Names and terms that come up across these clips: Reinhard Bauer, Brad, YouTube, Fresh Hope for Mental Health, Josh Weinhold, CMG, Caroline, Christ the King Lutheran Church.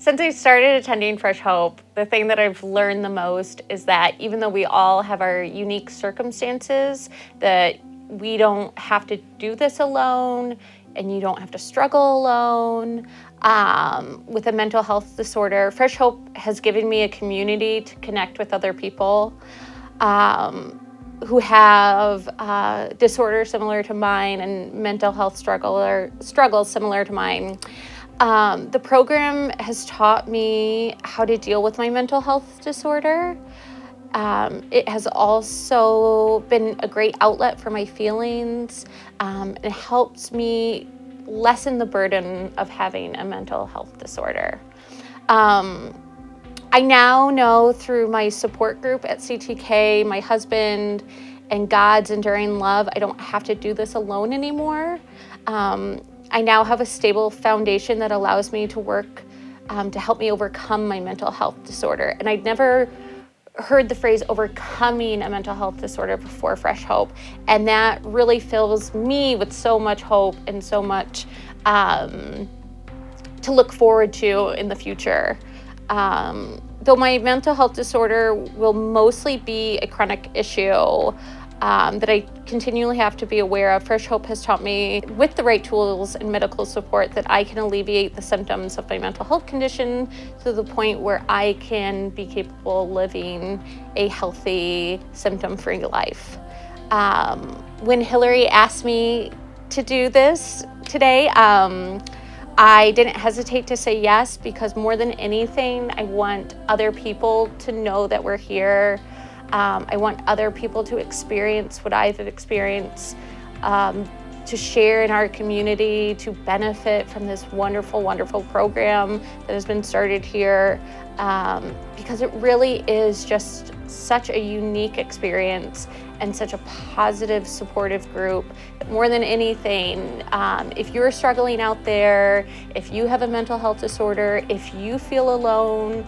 Since I started attending Fresh Hope, the thing that I've learned the most is that even though we all have our unique circumstances, that we don't have to do this alone and you don't have to struggle alone with a mental health disorder. Fresh Hope has given me a community to connect with other people who have disorders similar to mine and mental health struggles similar to mine. The program has taught me how to deal with my mental health disorder. It has also been a great outlet for my feelings. It helps me lessen the burden of having a mental health disorder. I now know through my support group at CTK, my husband, and God's enduring love, I don't have to do this alone anymore. I now have a stable foundation that allows me to work to help me overcome my mental health disorder. And I'd never heard the phrase overcoming a mental health disorder before Fresh Hope. And that really fills me with so much hope and so much to look forward to in the future. Though my mental health disorder will mostly be a chronic issue, that I continually have to be aware of, Fresh Hope has taught me with the right tools and medical support that I can alleviate the symptoms of my mental health condition to the point where I can be capable of living a healthy, symptom-free life. When Hillary asked me to do this today, I didn't hesitate to say yes, because more than anything, I want other people to know that we're here. I want other people to experience what I've experienced, to share in our community, to benefit from this wonderful, wonderful program that has been started here, because it really is just such a unique experience and such a positive, supportive group. More than anything, if you're struggling out there, if you have a mental health disorder, if you feel alone,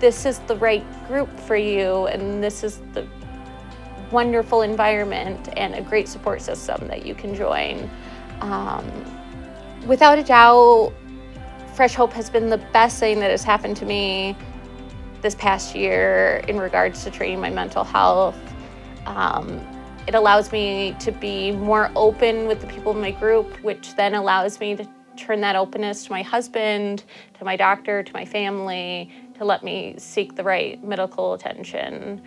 this is the right group for you, and this is the wonderful environment and a great support system that you can join. Without a doubt, Fresh Hope has been the best thing that has happened to me this past year in regards to treating my mental health. It allows me to be more open with the people in my group, which then allows me to turn that openness to my husband, to my doctor, to my family, to let me seek the right medical attention.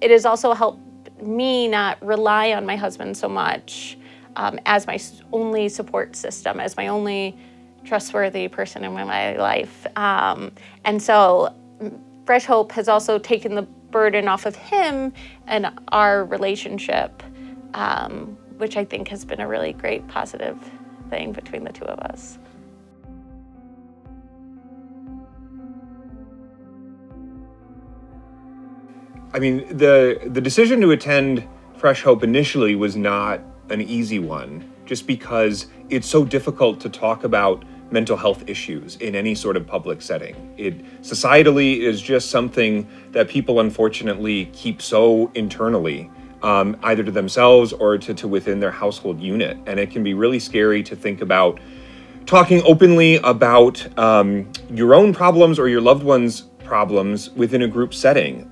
It has also helped me not rely on my husband so much as my only support system, as my only trustworthy person in my life. And so Fresh Hope has also taken the burden off of him and our relationship, which I think has been a really great positive thing between the two of us. I mean, the decision to attend Fresh Hope initially was not an easy one, just because it's so difficult to talk about mental health issues in any sort of public setting. It societally is just something that people unfortunately keep so internally, either to themselves or to within their household unit. And it can be really scary to think about talking openly about your own problems or your loved one's problems within a group setting.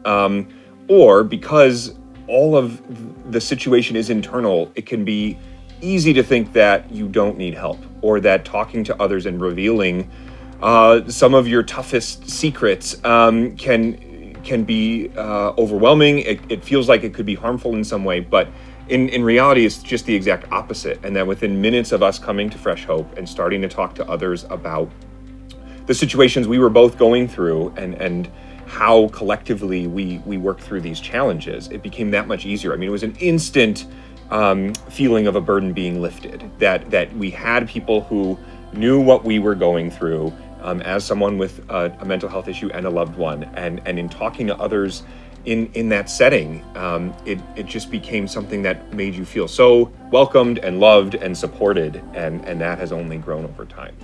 Or because all of the situation is internal, it can be easy to think that you don't need help, or that talking to others and revealing some of your toughest secrets can be overwhelming. It feels like it could be harmful in some way, but in reality, it's just the exact opposite. And that within minutes of us coming to Fresh Hope and starting to talk to others about the situations we were both going through and how collectively we worked through these challenges, it became that much easier. I mean, it was an instant feeling of a burden being lifted, that we had people who knew what we were going through as someone with a mental health issue and a loved one. And in talking to others in that setting, it just became something that made you feel so welcomed and loved and supported. And that has only grown over time.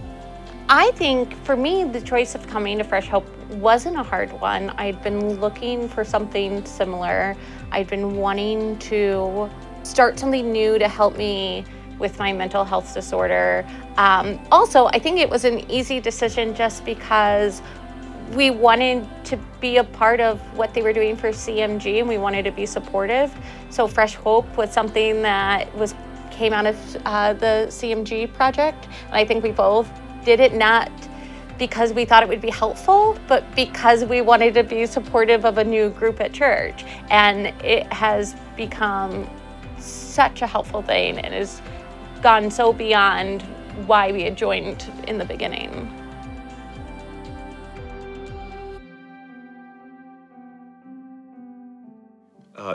I think for me, the choice of coming to Fresh Hope wasn't a hard one. I'd been looking for something similar. I'd been wanting to start something new to help me with my mental health disorder. Also, I think it was an easy decision just because we wanted to be a part of what they were doing for CMG and we wanted to be supportive. So Fresh Hope was something that came out of the CMG project. And I think we both did it not because we thought it would be helpful, but because we wanted to be supportive of a new group at church. And it has become such a helpful thing and has gone so beyond why we had joined in the beginning.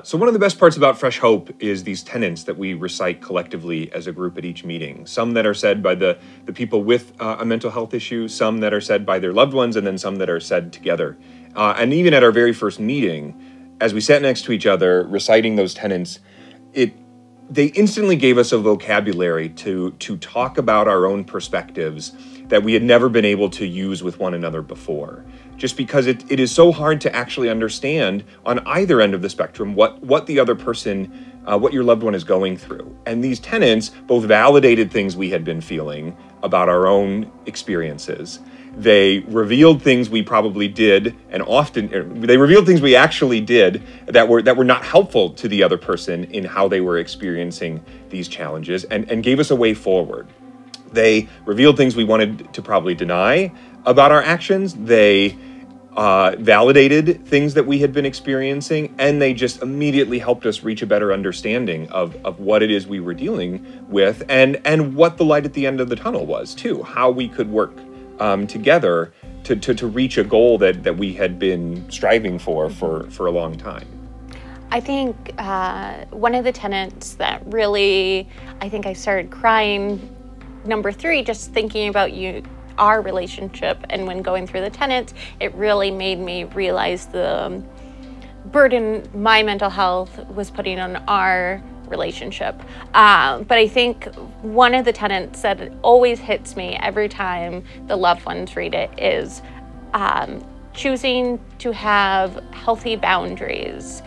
So one of the best parts about Fresh Hope is these tenets that we recite collectively as a group at each meeting. Some that are said by the people with a mental health issue, some that are said by their loved ones, and then some that are said together. And even at our very first meeting, as we sat next to each other reciting those tenets, they instantly gave us a vocabulary to talk about our own perspectives that we had never been able to use with one another before. Just because it is so hard to actually understand on either end of the spectrum what the other person, what your loved one is going through. And these tenets both validated things we had been feeling about our own experiences. They revealed things we probably did, and often they revealed things we actually did that were not helpful to the other person in how they were experiencing these challenges, and gave us a way forward. They revealed things we wanted to probably deny about our actions. They validated things that we had been experiencing, and they just immediately helped us reach a better understanding of what it is we were dealing with, and what the light at the end of the tunnel was too, how we could work together to reach a goal that we had been striving for a long time. I think one of the tenets that really, I think I started crying, number 3, just thinking about our relationship, and when going through the tenets, it really made me realize the burden my mental health was putting on our relationship. But I think one of the tenets that always hits me every time the loved ones read it is choosing to have healthy boundaries,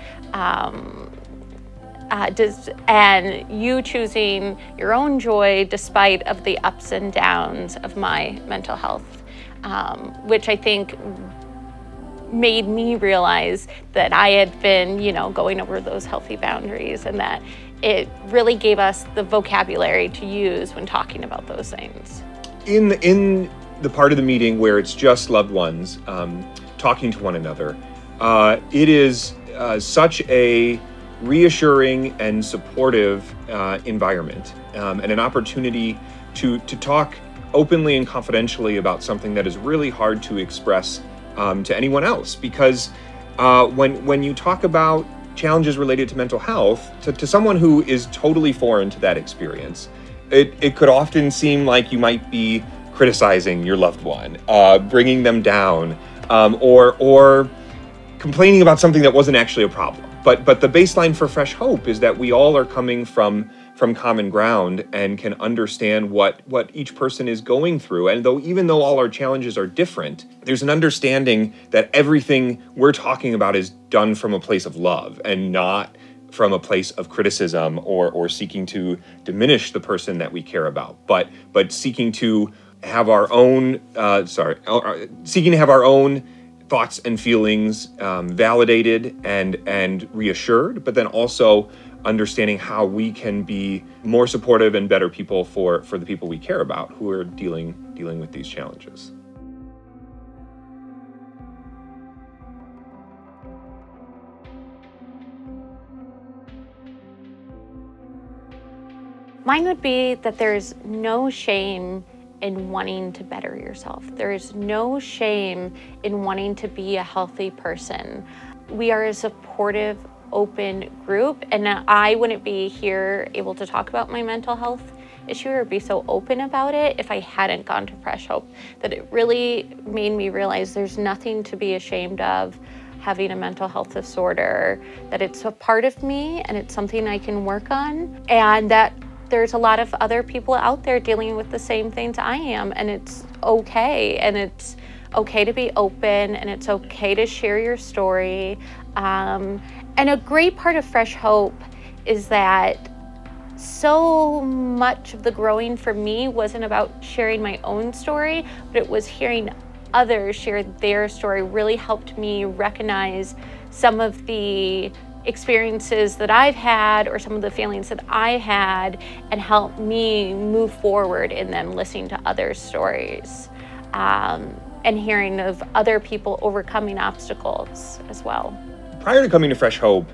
and you choosing your own joy despite of the ups and downs of my mental health, which I think made me realize that I had been, going over those healthy boundaries, and that it really gave us the vocabulary to use when talking about those things. In the part of the meeting where it's just loved ones talking to one another, it is such a reassuring and supportive environment, and an opportunity to talk openly and confidentially about something that is really hard to express to anyone else, because when you talk about challenges related to mental health to someone who is totally foreign to that experience, it could often seem like you might be criticizing your loved one, bringing them down, or complaining about something that wasn't actually a problem. But the baseline for Fresh Hope is that we all are coming from common ground and can understand what each person is going through. And even though all our challenges are different, there's an understanding that everything we're talking about is done from a place of love and not from a place of criticism or seeking to diminish the person that we care about, but seeking to have our own, seeking to have our own thoughts and feelings validated and reassured, but then also understanding how we can be more supportive and better people for the people we care about who are dealing with these challenges. Mine would be that there's no shame in wanting to better yourself. There is no shame in wanting to be a healthy person. We are a supportive, open group, and I wouldn't be here able to talk about my mental health issue or be so open about it if I hadn't gone to Fresh Hope. That it really made me realize there's nothing to be ashamed of having a mental health disorder, that it's a part of me and it's something I can work on, and that there's a lot of other people out there dealing with the same things I am, and it's okay. And it's okay to be open, and it's okay to share your story. And a great part of Fresh Hope is that so much of the growing for me wasn't about sharing my own story, but it was hearing others share their story really helped me recognize some of the experiences that I've had or some of the feelings that I had and help me move forward in them, listening to other stories and hearing of other people overcoming obstacles as well. Prior to coming to Fresh Hope,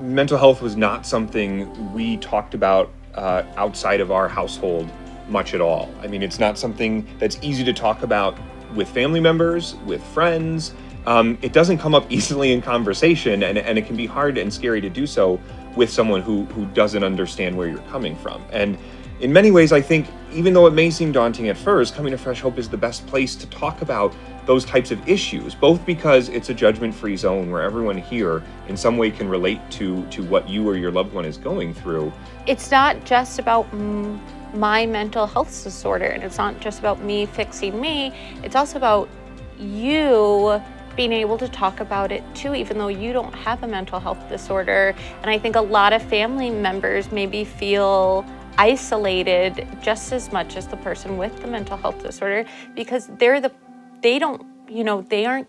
mental health was not something we talked about outside of our household much at all. I mean, it's not something that's easy to talk about with family members, with friends. It doesn't come up easily in conversation, and it can be hard and scary to do so with someone who doesn't understand where you're coming from. And in many ways, I think, even though it may seem daunting at first, coming to Fresh Hope is the best place to talk about those types of issues, both because it's a judgment-free zone where everyone here in some way can relate to what you or your loved one is going through. It's not just about my mental health disorder, and it's not just about me fixing me, it's also about you being able to talk about it too, even though you don't have a mental health disorder. And I think a lot of family members maybe feel isolated just as much as the person with the mental health disorder because they aren't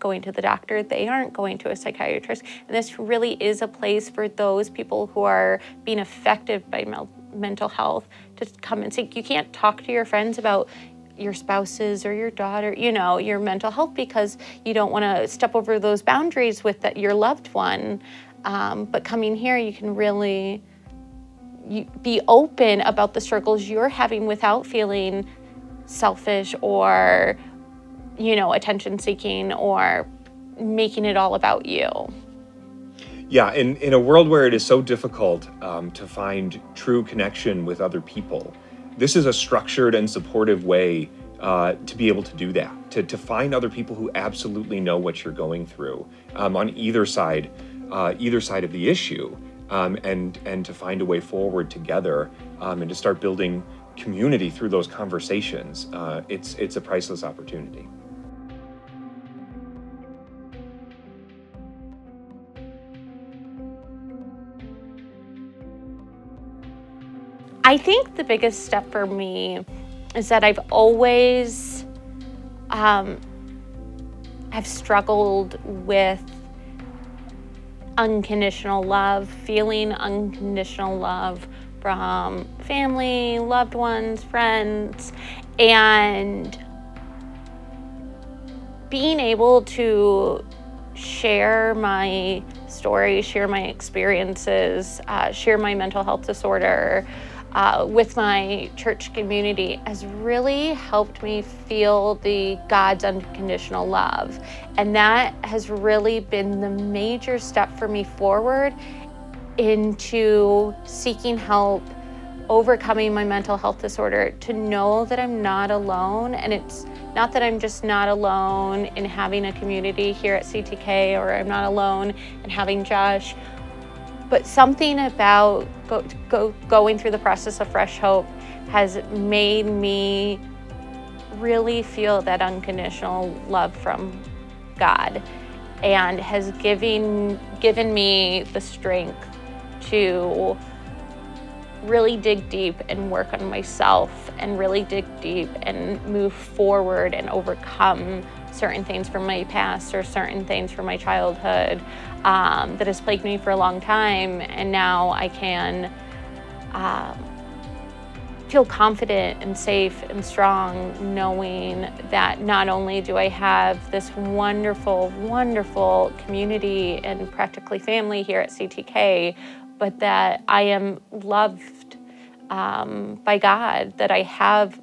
going to the doctor, they aren't going to a psychiatrist. And this really is a place for those people who are being affected by mental health to come and say, you can't talk to your friends about your spouses or your daughter, your mental health, because you don't want to step over those boundaries with your loved one. But coming here, you can really be open about the struggles you're having without feeling selfish or, attention seeking or making it all about you. Yeah, in a world where it is so difficult to find true connection with other people, this is a structured and supportive way to be able to do that, to find other people who absolutely know what you're going through on either side of the issue, and to find a way forward together and to start building community through those conversations. It's a priceless opportunity. I think the biggest step for me is that I've always have struggled with unconditional love, feeling unconditional love from family, loved ones, friends, and being able to share my story, share my experiences, share my mental health disorder, with my church community has really helped me feel God's unconditional love. And that has really been the major step for me forward into seeking help, overcoming my mental health disorder, to know that I'm not alone. And it's not that I'm just not alone in having a community here at CTK, or I'm not alone in having Josh, but something about going through the process of Fresh Hope has made me really feel that unconditional love from God, and has given me the strength to really dig deep and work on myself, and really dig deep and move forward and overcome certain things from my past or certain things from my childhood that has plagued me for a long time. And now I can feel confident and safe and strong, knowing that not only do I have this wonderful, wonderful community and practically family here at CTK, but that I am loved by God, that I have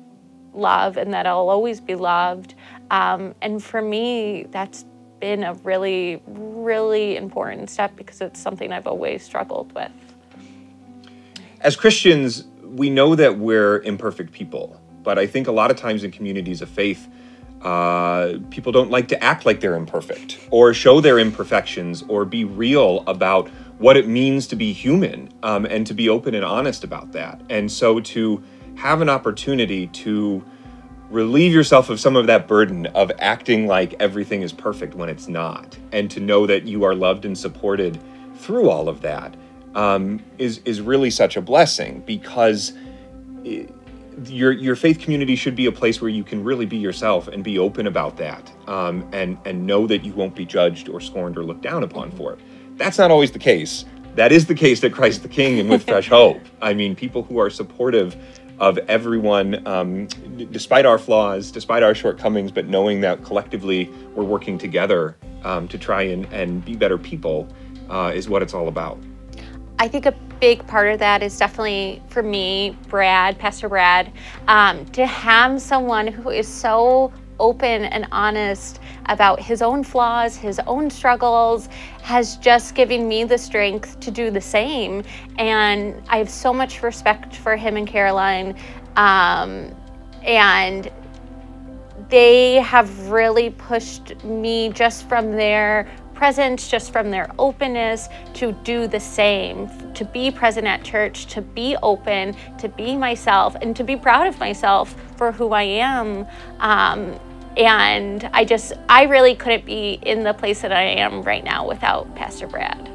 love and that I'll always be loved. And for me, that's been a really, really important step because it's something I've always struggled with. As Christians, we know that we're imperfect people, but I think a lot of times in communities of faith, people don't like to act like they're imperfect or show their imperfections or be real about what it means to be human and to be open and honest about that. And so to have an opportunity to relieve yourself of some of that burden of acting like everything is perfect when it's not, and to know that you are loved and supported through all of that is really such a blessing, because your faith community should be a place where you can really be yourself and be open about that, and know that you won't be judged or scorned or looked down upon for it. That's not always the case. That is the case at Christ the King and with Fresh Hope. I mean, people who are supportive of everyone, despite our flaws, despite our shortcomings, but knowing that collectively we're working together to try and be better people is what it's all about. I think a big part of that is definitely, for me, Brad, Pastor Brad, to have someone who is so open and honest about his own flaws, his own struggles, has just given me the strength to do the same. And I have so much respect for him and Caroline. And they have really pushed me just from their presence, just from their openness, to do the same, to be present at church, to be open, to be myself, and to be proud of myself for who I am. And I really couldn't be in the place that I am right now without Pastor Brad.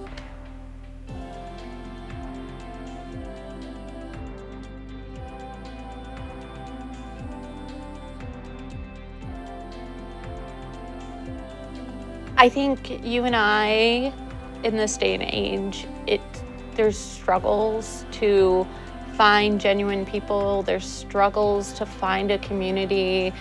I think you and I, in this day and age, there's struggles to find genuine people, there's struggles to find a community,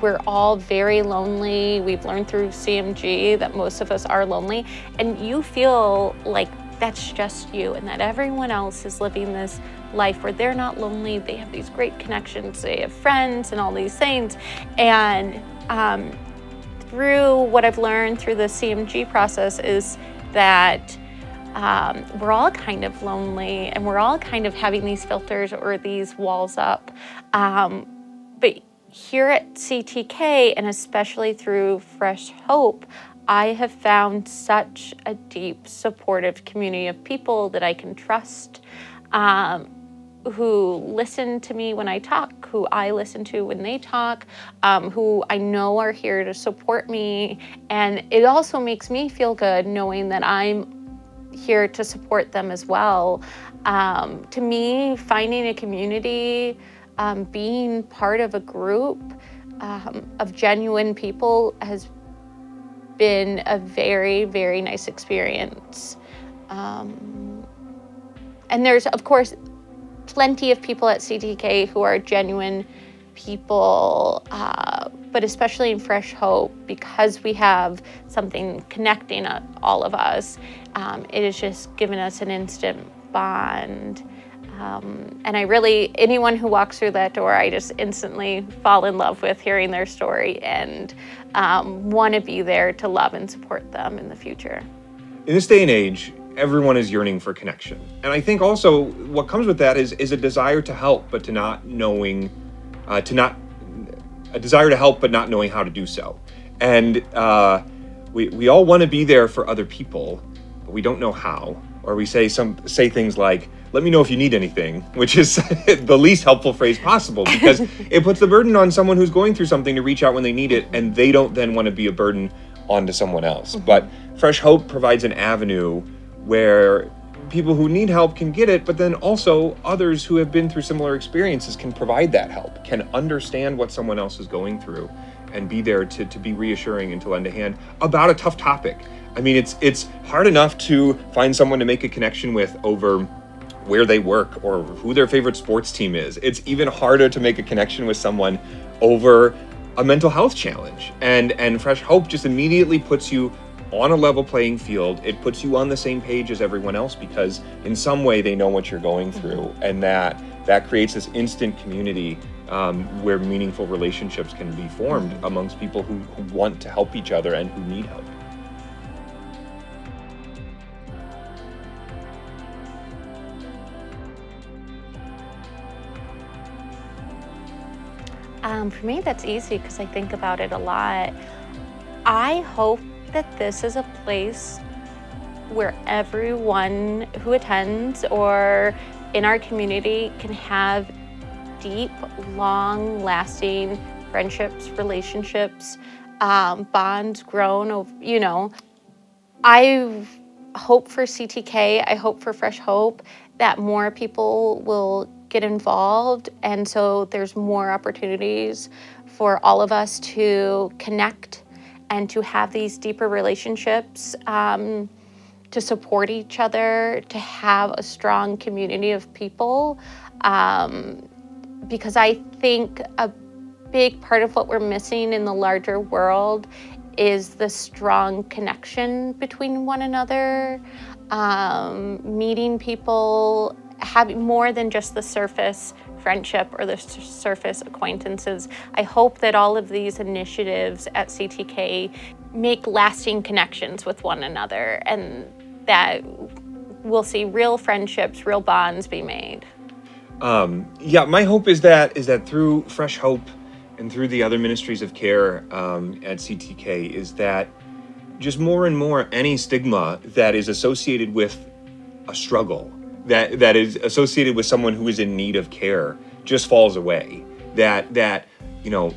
we're all very lonely. We've learned through CMG that most of us are lonely, and you feel like that's just you, and that everyone else is living this life where they're not lonely. They have these great connections. They have friends and all these things. And through what I've learned through the CMG process is that we're all kind of lonely, and we're all kind of having these filters or these walls up. But here at CTK, and especially through Fresh Hope, I have found such a deep, supportive community of people that I can trust, who listen to me when I talk, who I listen to when they talk, who I know are here to support me. And it also makes me feel good knowing that I'm here to support them as well. To me, finding a community, being part of a group of genuine people has been a very, very nice experience. And there's, of course, plenty of people at CTK who are genuine people, but especially in Fresh Hope, because we have something connecting all of us, it has just given us an instant bond. And anyone who walks through that door, I just instantly fall in love with hearing their story, and want to be there to love and support them in the future. In this day and age, everyone is yearning for connection. And I think also what comes with that is a desire to help, but not knowing how to do so. And we all want to be there for other people, but we don't know how. Or we say things like, "Let me know if you need anything," which is the least helpful phrase possible, because it puts the burden on someone who's going through something to reach out when they need it, and they don't then want to be a burden onto someone else. Mm-hmm. But Fresh Hope provides an avenue where people who need help can get it, but then also others who have been through similar experiences can provide that help, can understand what someone else is going through, and be there to be reassuring and to lend a hand about a tough topic. I mean, it's hard enough to find someone to make a connection with over where they work or who their favorite sports team is. It's even harder to make a connection with someone over a mental health challenge. And Fresh Hope just immediately puts you on a level playing field. It puts you on the same page as everyone else, because in some way they know what you're going through, and that creates this instant community where meaningful relationships can be formed amongst people who want to help each other and who need help. For me, that's easy, because I think about it a lot. I hope that this is a place where everyone who attends or in our community can have deep, long-lasting friendships, relationships, bonds grown. I hope for CTK, I hope for Fresh Hope, that more people will get involved, and so there's more opportunities for all of us to connect and to have these deeper relationships, to support each other, to have a strong community of people, because I think a big part of what we're missing in the larger world is the strong connection between one another, meeting people, having more than just the surface friendship or the surface acquaintances. I hope that all of these initiatives at CTK make lasting connections with one another, and that we'll see real friendships, real bonds be made. Yeah, my hope is that through Fresh Hope and through the other ministries of care at CTK is that just more and more any stigma that is associated with a struggle, that is associated with someone who is in need of care, just falls away. That you know,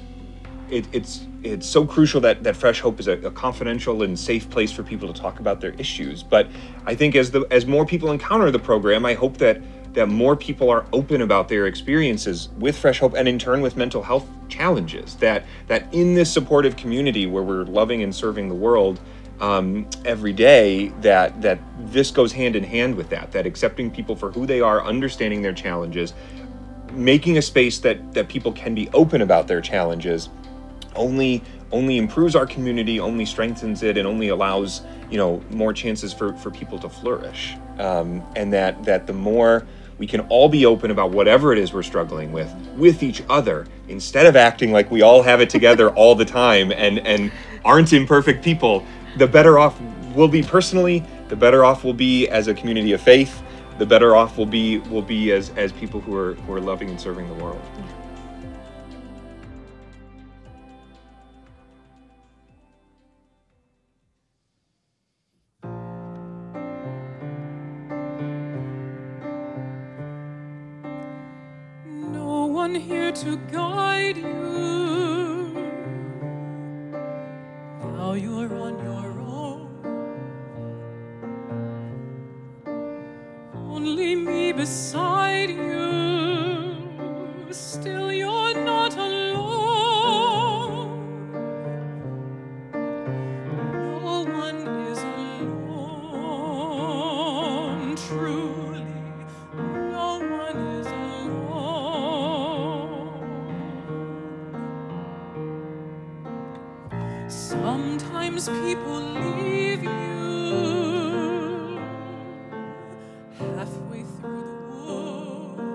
it's so crucial that Fresh Hope is a confidential and safe place for people to talk about their issues. But I think as more people encounter the program, I hope that more people are open about their experiences with Fresh Hope and in turn with mental health challenges, that in this supportive community where we're loving and serving the world every day, that this goes hand in hand with that accepting people for who they are, understanding their challenges, making a space that people can be open about their challenges only improves our community, only strengthens it, and only allows, you know, more chances for people to flourish. And that the more we can all be open about whatever it is we're struggling with each other, instead of acting like we all have it together all the time and aren't imperfect people, the better off we'll be personally, the better off we'll be as a community of faith, the better off we'll be as people who are loving and serving the world. Here to guide you. Now you're on your own. Only me beside you. Still you're not alone. No one is alone. Truly, no one is alone. Sometimes people leave you halfway through the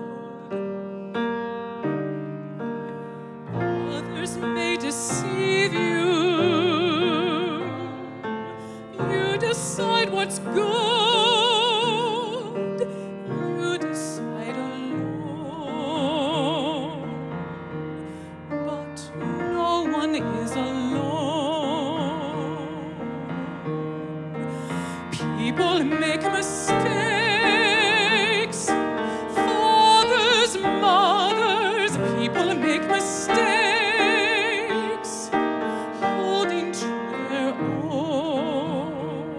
wood. Others may deceive you. You decide what's good. You decide alone. But no one is alone. People make mistakes. Fathers, mothers, people make mistakes, holding to their own,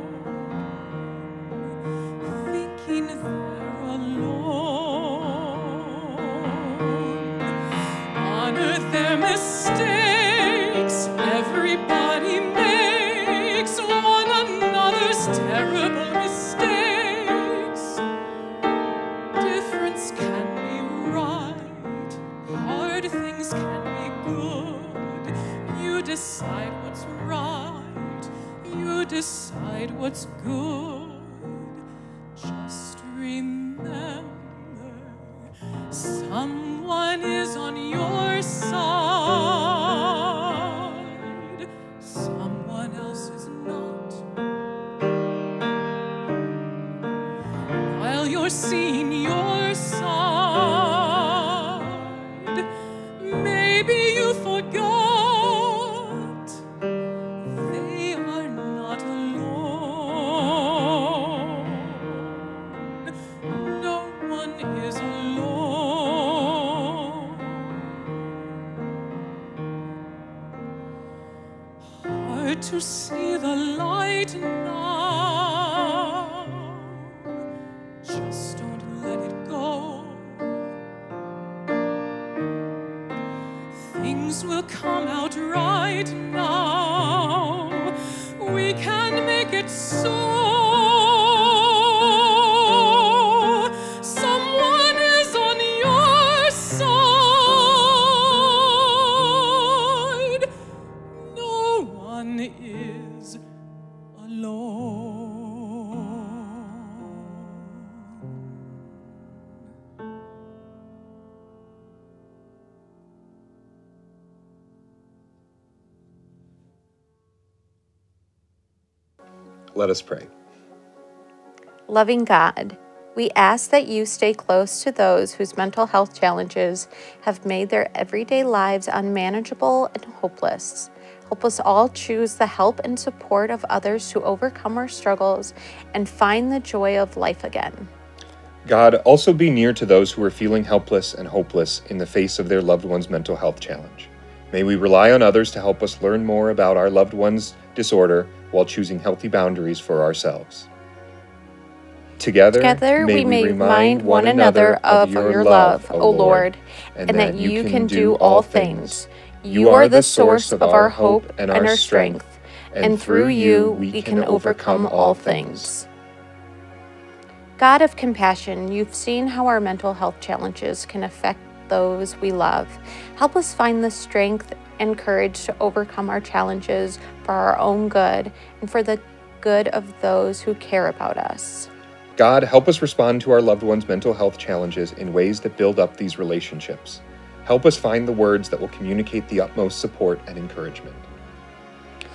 thinking they're alone. Honor their mistakes. Everybody makes one another's terrible. You decide what's right, you decide what's good. Just remember, someone is on your side, someone else is not. While you're seeing your side, maybe you forgot. To see the light now, Just don't let it go. Things will come out right now. We can make it so. Let us pray. Loving God, we ask that you stay close to those whose mental health challenges have made their everyday lives unmanageable and hopeless. Help us all choose the help and support of others to overcome our struggles and find the joy of life again. God, also be near to those who are feeling helpless and hopeless in the face of their loved one's mental health challenge. May we rely on others to help us learn more about our loved one's disorder while choosing healthy boundaries for ourselves. Together we may remind one another of your love, O Lord, and that you can do all things. You are the source of our hope and our strength, and through you we can overcome all things. God of compassion, you've seen how our mental health challenges can affect those we love. Help us find the strength and courage to overcome our challenges for our own good and for the good of those who care about us. God, help us respond to our loved ones' mental health challenges in ways that build up these relationships. Help us find the words that will communicate the utmost support and encouragement.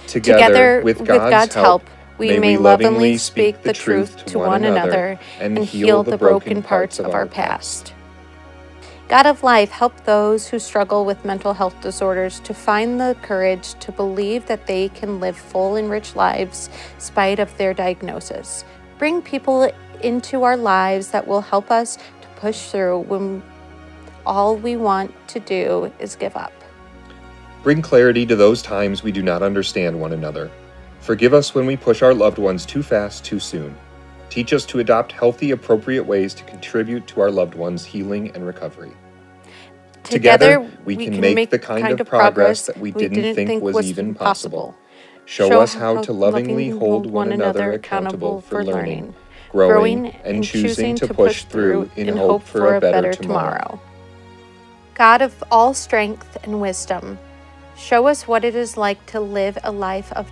Together with God's help, we may lovingly speak the truth to one another and heal the broken parts of our past. God of life, help those who struggle with mental health disorders to find the courage to believe that they can live full and rich lives in spite of their diagnosis. Bring people into our lives that will help us to push through when all we want to do is give up. Bring clarity to those times we do not understand one another. Forgive us when we push our loved ones too fast, too soon. Teach us to adopt healthy, appropriate ways to contribute to our loved ones' healing and recovery. Together we can make the kind of progress that we didn't think was even possible. Show us how to lovingly hold one another accountable for learning, growing, and choosing to push through in hope for a better tomorrow. God of all strength and wisdom, show us what it is like to live a life of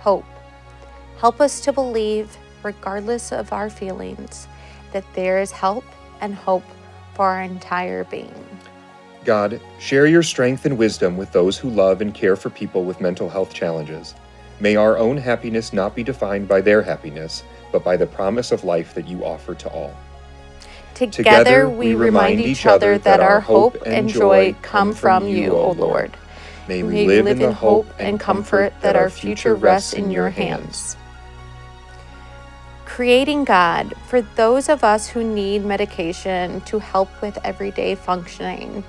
hope. Help us to believe, regardless of our feelings, that there is help and hope for our entire being. God, share your strength and wisdom with those who love and care for people with mental health challenges. May our own happiness not be defined by their happiness, but by the promise of life that you offer to all. Together we remind each other that our hope and joy come from you, O Lord. May we live in the hope and comfort that our future rests in your hands. Creating God, for those of us who need medication to help with everyday functioning,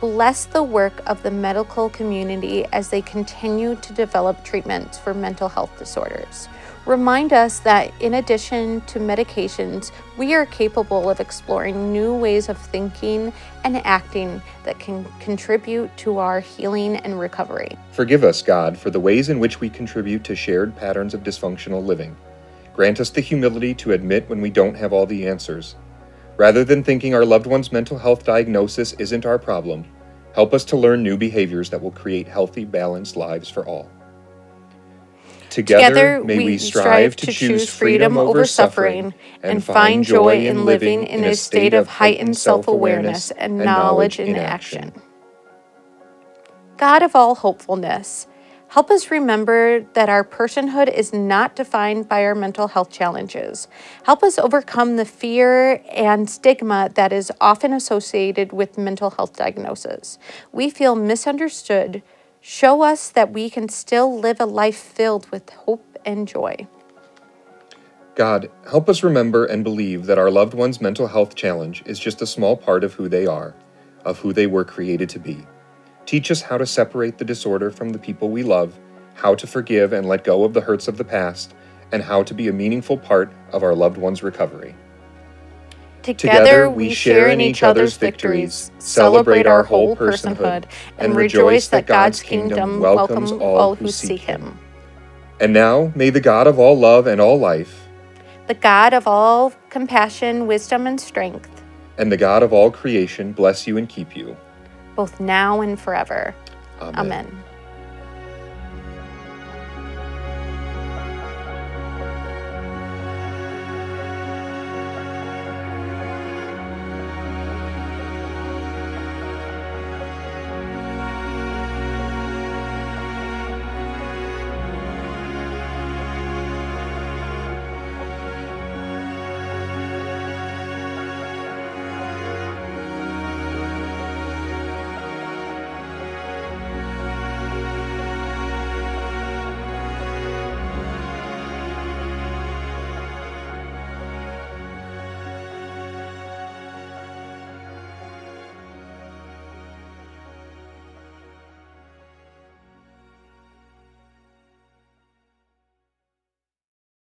bless the work of the medical community as they continue to develop treatments for mental health disorders. Remind us that in addition to medications, we are capable of exploring new ways of thinking and acting that can contribute to our healing and recovery. Forgive us, God, for the ways in which we contribute to shared patterns of dysfunctional living. Grant us the humility to admit when we don't have all the answers. Rather than thinking our loved one's mental health diagnosis isn't our problem, help us to learn new behaviors that will create healthy, balanced lives for all. Together may we strive to choose freedom over suffering and find joy in living in a state of heightened self-awareness and knowledge in action. God of all hopefulness, help us remember that our personhood is not defined by our mental health challenges. Help us overcome the fear and stigma that is often associated with mental health diagnosis. We feel misunderstood. Show us that we can still live a life filled with hope and joy. God, help us remember and believe that our loved one's mental health challenge is just a small part of who they are, of who they were created to be. Teach us how to separate the disorder from the people we love, how to forgive and let go of the hurts of the past, and how to be a meaningful part of our loved one's recovery. Together we share in each other's victories, celebrate our whole personhood, and rejoice that God's kingdom welcomes all who seek him. And now, may the God of all love and all life, the God of all compassion, wisdom, and strength, and the God of all creation bless you and keep you, both now and forever. Amen. Amen.